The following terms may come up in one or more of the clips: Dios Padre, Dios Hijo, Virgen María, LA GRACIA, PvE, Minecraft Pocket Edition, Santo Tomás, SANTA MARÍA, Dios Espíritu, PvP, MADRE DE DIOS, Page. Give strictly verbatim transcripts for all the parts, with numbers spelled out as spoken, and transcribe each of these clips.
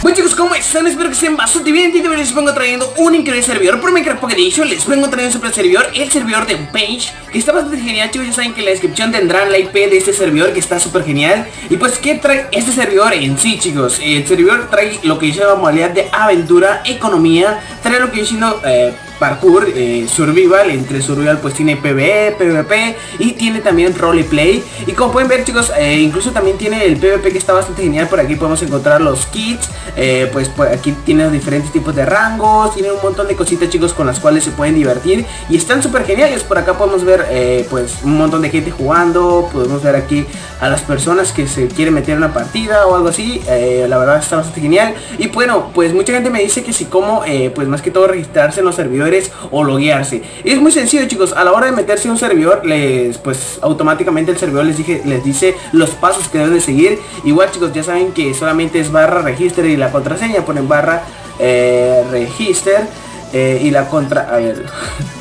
Bueno chicos, ¿cómo están? Espero que estén bastante bien. Y les vengo trayendo un increíble servidor por Minecraft Pocket Edition. Les vengo trayendo sobre el servidor, el servidor de Page, que está bastante genial chicos. Ya saben que en la descripción tendrán la I P de este servidor, que está súper genial. Y pues, ¿qué trae este servidor en sí chicos? El servidor trae lo que se llama modalidad de aventura, economía. Trae lo que yo siendo eh, parkour, eh, survival. Entre survival pues tiene PvE, PvP y tiene también roleplay. Y como pueden ver chicos, eh, incluso también tiene el PvP, que está bastante genial. Por aquí podemos encontrar los kits, eh, pues por aquí tiene los diferentes tipos de rangos. Tiene un montón de cositas chicos con las cuales se pueden divertir y están súper geniales. Por acá podemos ver eh, pues un montón de gente jugando. Podemos ver aquí a las personas que se quieren meter en una partida o algo así. eh, La verdad está bastante genial. Y bueno, pues mucha gente me dice que si como eh, pues más que todo registrarse en los servidores o loguearse. Es muy sencillo chicos. A la hora de meterse a un servidor, les pues automáticamente el servidor les dije les dice los pasos que deben de seguir. Igual chicos, ya saben que solamente es barra register y la contraseña. Ponen barra eh, register eh, y la contra a ver,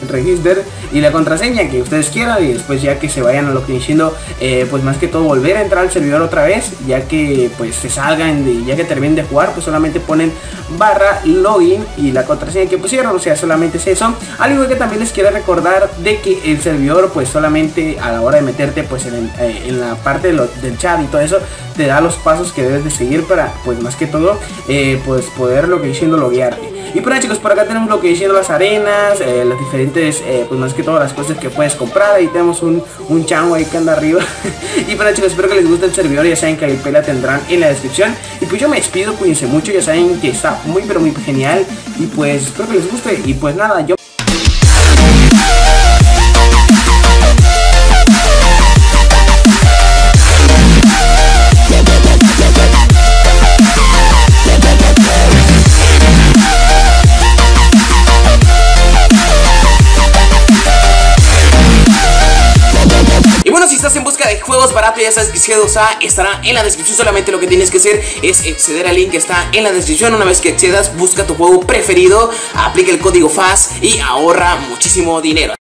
register y la contraseña que ustedes quieran. Y después ya que se vayan a lo que diciendo, eh, pues más que todo volver a entrar al servidor otra vez, ya que pues se salgan de, ya que terminen de jugar, pues solamente ponen barra login y la contraseña que pusieron. O sea, solamente es eso. Al igual que también les quiero recordar de que el servidor pues solamente a la hora de meterte pues en, el, eh, en la parte de lo, del chat y todo eso, te da los pasos que debes de seguir para pues más que todo eh, pues poder lo que diciendo loguearte. Y bueno chicos, por acá tenemos lo que diciendo las arenas, eh, las diferentes eh, pues más que todas las cosas que puedes comprar. Y tenemos un, un chango ahí que anda arriba. Y bueno chicos, espero que les guste el servidor. Ya saben que la I P la tendrán en la descripción. Y pues yo me despido, cuídense mucho. Ya saben que está muy pero muy genial. Y pues espero que les guste. Y pues nada, yo... Juegos baratos, ya sabes que C dos A estará en la descripción. Solamente lo que tienes que hacer es acceder al link que está en la descripción. Una vez que accedas, busca tu juego preferido, aplica el código F A S y ahorra muchísimo dinero.